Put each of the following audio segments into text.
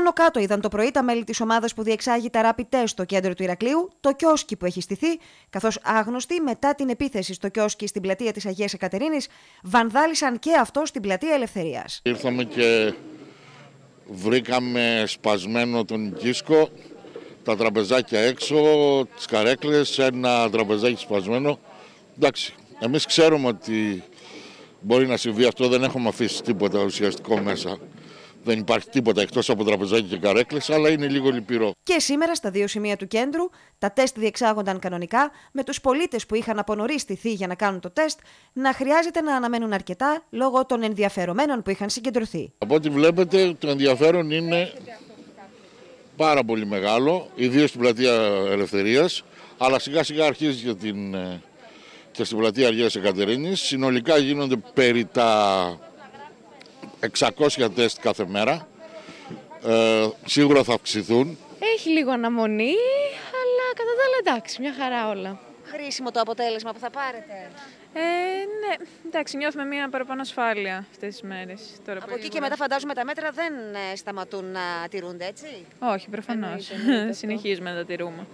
Άνω κάτω είδαν το πρωί τα μέλη της ομάδας που διεξάγει τα rapid test στο κέντρο του Ηρακλείου, το κιόσκι που έχει στηθεί, καθώς άγνωστοι μετά την επίθεση στο κιόσκι στην πλατεία της Αγίας Εκατερίνης βανδάλισαν και αυτό στην πλατεία Ελευθερίας. Ήρθαμε και βρήκαμε σπασμένο τον κίσκο, τα τραπεζάκια έξω, τις καρέκλες, ένα τραπεζάκι σπασμένο. Εντάξει, εμείς ξέρουμε ότι μπορεί να συμβεί αυτό, δεν έχουμε αφήσει τίποτα ουσιαστικό μέσα. Δεν υπάρχει τίποτα εκτός από τραπεζάκι και καρέκλες, αλλά είναι λίγο λυπηρό. Και σήμερα στα δύο σημεία του κέντρου τα τεστ διεξάγονταν κανονικά, με τους πολίτες που είχαν από νωρίς στηθεί για να κάνουν το τεστ να χρειάζεται να αναμένουν αρκετά λόγω των ενδιαφερομένων που είχαν συγκεντρωθεί. Από ό,τι βλέπετε, το ενδιαφέρον είναι πάρα πολύ μεγάλο, ιδίως στην πλατεία Ελευθερίας, αλλά σιγά σιγά αρχίζει και, και στην πλατεία Αγίας Εκατερίνης. Συνολικά γίνονται περί τα 600 τεστ κάθε μέρα, σίγουρα θα αυξηθούν. Έχει λίγο αναμονή, αλλά κατά τα άλλα εντάξει, μια χαρά όλα. Χρήσιμο το αποτέλεσμα που θα πάρετε. Ναι, εντάξει, νιώθουμε μια παραπάνω ασφάλεια αυτές τις μέρες. Τώρα από εκεί και μετά φαντάζομαι τα μέτρα δεν σταματούν να τηρούνται, έτσι. Όχι, προφανώς. Συνεχίζουμε να τα τηρούμε.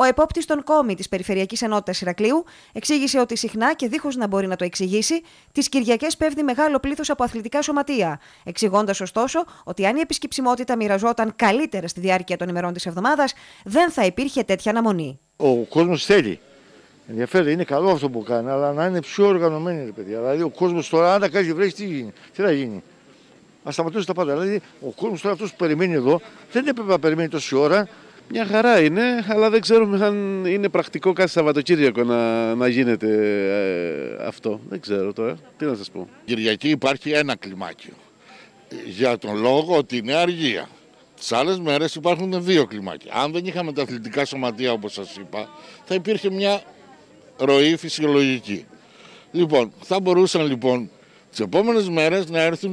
Ο επόπτης των ΚΟΜΗ της Περιφερειακής Ενότητας Ηρακλείου εξήγησε ότι συχνά και δίχως να μπορεί να το εξηγήσει, τις Κυριακές πέφτει μεγάλο πλήθος από αθλητικά σωματεία. Εξηγώντας ωστόσο ότι αν η επισκεψιμότητα μοιραζόταν καλύτερα στη διάρκεια των ημερών της εβδομάδας, δεν θα υπήρχε τέτοια αναμονή. Ο κόσμος θέλει. Ενδιαφέρει, είναι καλό αυτό που κάνει, αλλά να είναι πιο οργανωμένοι, ρε παιδιά. Δηλαδή, ο κόσμος τώρα, αν τα κάνει βρέχει, τι γίνει, τι θα γίνει. Α σταματώσει τα πάντα. Δηλαδή, ο κόσμος τώρα αυτό που περιμένει εδώ, δεν έπρεπε να περιμένει τόση ώρα. Μια χαρά είναι, αλλά δεν ξέρουμε αν είναι πρακτικό κάθε Σαββατοκύριακο να γίνεται αυτό. Δεν ξέρω τώρα, τι να σας πω. Κυριακή υπάρχει ένα κλιμάκιο, για τον λόγο ότι είναι αργία. Τις άλλες μέρες υπάρχουν δύο κλιμάκια. Αν δεν είχαμε τα αθλητικά σωματεία όπως σας είπα, θα υπήρχε μια ροή φυσιολογική. Λοιπόν, θα μπορούσαν λοιπόν τις επόμενες μέρες να έρθουν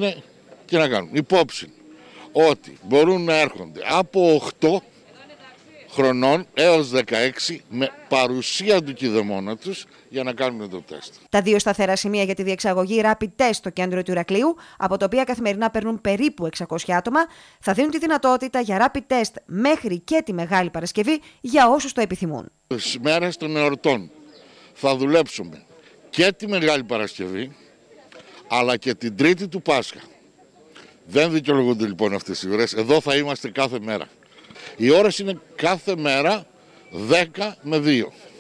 και να κάνουν υπόψη ότι μπορούν να έρχονται από 8 χρονών έως 16 με παρουσία του κηδεμόνα τους για να κάνουν το τεστ. Τα δύο σταθερά σημεία για τη διεξαγωγή rapid test στο κέντρο του Ηρακλείου, από τα οποία καθημερινά περνούν περίπου 600 άτομα, θα δίνουν τη δυνατότητα για rapid test μέχρι και τη Μεγάλη Παρασκευή για όσους το επιθυμούν. Στις μέρες των εορτών θα δουλέψουμε και τη Μεγάλη Παρασκευή αλλά και την Τρίτη του Πάσχα. Δεν δικαιολογούνται λοιπόν αυτές οι ώρες, εδώ θα είμαστε κάθε μέρα. Οι ώρες είναι κάθε μέρα 10 με 2.